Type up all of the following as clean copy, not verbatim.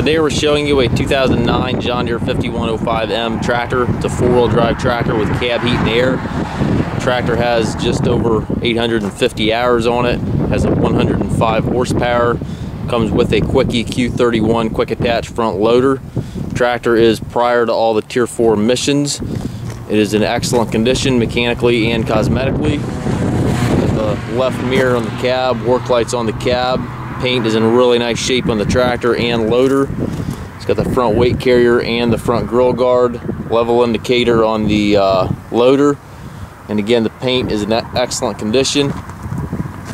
Today we're showing you a 2009 John Deere 5105M tractor. It's a four-wheel drive tractor with cab heat and air. The tractor has just over 850 hours on it, has a 105 horsepower, comes with a Quickie Q31 quick attach front loader. The tractor is prior to all the Tier 4 emissions. It is in excellent condition mechanically and cosmetically. The left mirror on the cab, work lights on the cab. Paint is in really nice shape on the tractor and loader. It's got the front weight carrier and the front grill guard, level indicator on the loader, and again the paint is in excellent condition.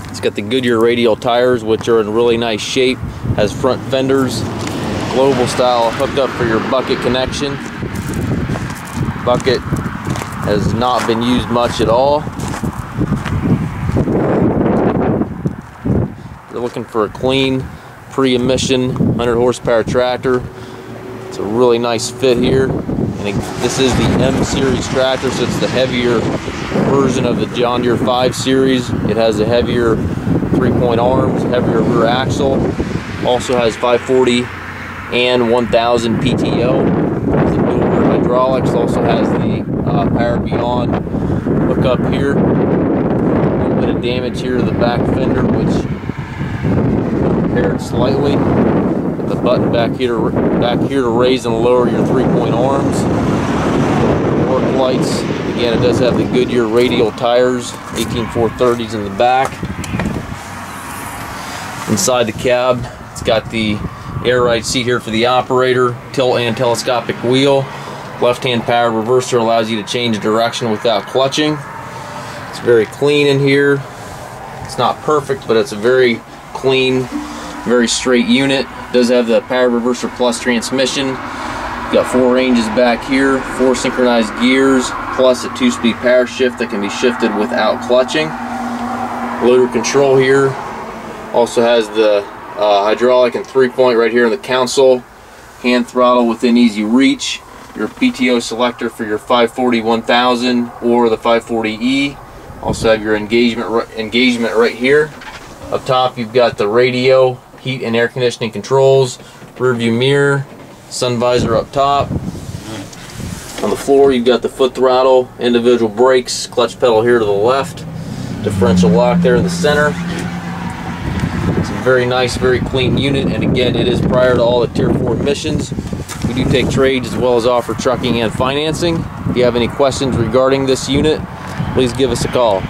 It's got the Goodyear radial tires, which are in really nice shape, has front fenders, global style hooked up for your bucket connection. Bucket has not been used much at all. You're looking for a clean, pre-emission 100 horsepower tractor. It's a really nice fit here, and this is the M series tractor, so it's the heavier version of the John Deere 5 series. It has a heavier 3-point arms, heavier rear axle, also has 540 and 1000 PTO. It's a dual rear hydraulics, also has the Power Beyond hookup here. A little bit of damage here to the back fender, which slightly. Got the button back here to raise and lower your 3-point arms. Work lights. Again, it does have the Goodyear radial tires, 18430s in the back. Inside the cab, it's got the air ride seat here for the operator, tilt and telescopic wheel. Left-hand power reverser allows you to change direction without clutching. It's very clean in here. It's not perfect, but it's a very clean, very straight unit. Does have the power reverser plus transmission. Got 4 ranges back here, 4 synchronized gears, plus a 2-speed power shift that can be shifted without clutching. Loader control here. Also has the hydraulic and 3-point right here in the console. Hand throttle within easy reach. Your PTO selector for your 540 1000 or the 540E. Also have your engagement right here. Up top, you've got the radio, heat and air conditioning controls, rear view mirror, sun visor up top. On the floor, you've got the foot throttle, individual brakes, clutch pedal here to the left, differential lock there in the center. It's a very nice, very clean unit, and again, it is prior to all the Tier 4 emissions. We do take trades as well as offer trucking and financing. If you have any questions regarding this unit, please give us a call.